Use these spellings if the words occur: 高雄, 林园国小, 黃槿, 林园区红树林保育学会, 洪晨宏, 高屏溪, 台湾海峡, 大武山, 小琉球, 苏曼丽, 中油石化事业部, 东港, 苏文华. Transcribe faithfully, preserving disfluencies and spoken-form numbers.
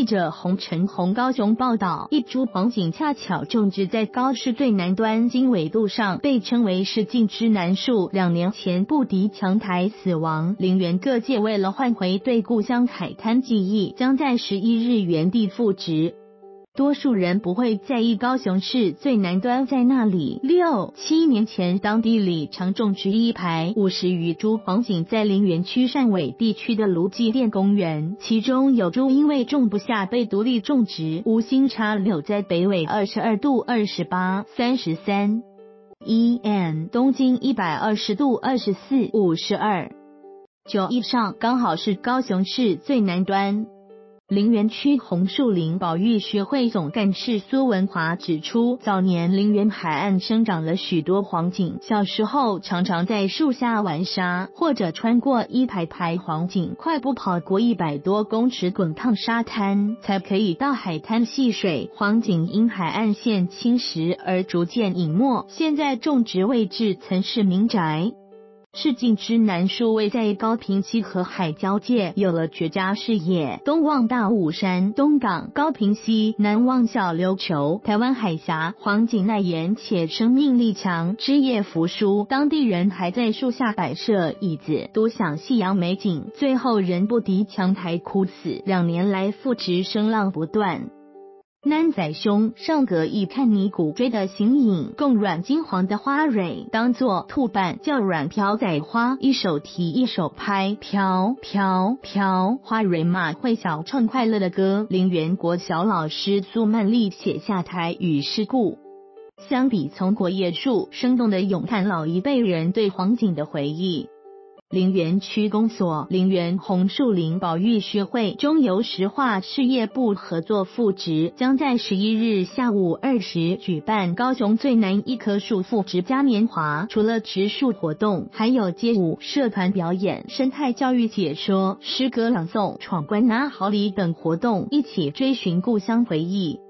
记者洪晨宏高雄报道，一株黄锦恰巧种植在高士对南端经纬路上，被称为是禁之南树。两年前不敌强台死亡，林园各界为了换回对故乡海滩记忆，将在十一日原地复植。多数人不会在意高雄市最南端在那里。六七年前，当地里常种植一排五十余株黄锦在林园区汕尾地区的卢记店公园，其中有株因为种不下被独立种植。无心插柳在北纬二十二度二十八、三十三点一 南，东经一百二十度二十四、五十二点九 以上，刚好是高雄市最南端。林园区红树林保育学会总干事苏文华指出，早年林园海岸生长了许多黄锦，小时候常常在树下玩沙，或者穿过一排排黄锦，快步跑过一百多公尺滚烫沙滩，才可以到海滩戏水。黄锦因海岸线侵蚀而逐渐隐没，现在种植位置曾是民宅。是禁之南树位在高屏溪和海交界，有了绝佳视野，东望大武山、东港、高屏溪，南望小琉球、台湾海峡。黄锦耐盐且生命力强，枝叶扶疏，当地人还在树下摆设椅子，独享夕阳美景。最后人不敌强台枯死，两年来复植声浪不断。南仔兄上格以看泥骨锥的形影，供软金黄的花蕊当作兔瓣，叫软瓢仔花，一手提一手拍，瓢瓢瓢，花蕊马会小唱快乐的歌。林园国小老师苏曼丽写下台语诗故。相比从果叶树，生动的咏叹老一辈人对黄锦的回忆。林园区公所、林园红树林保育学会、中油石化事业部合作复植，将在十一日下午二时举办高雄最南一棵树复植嘉年华。除了植树活动，还有街舞、社团表演、生态教育解说、诗歌朗诵、闯关拿好礼等活动，一起追寻故乡回忆。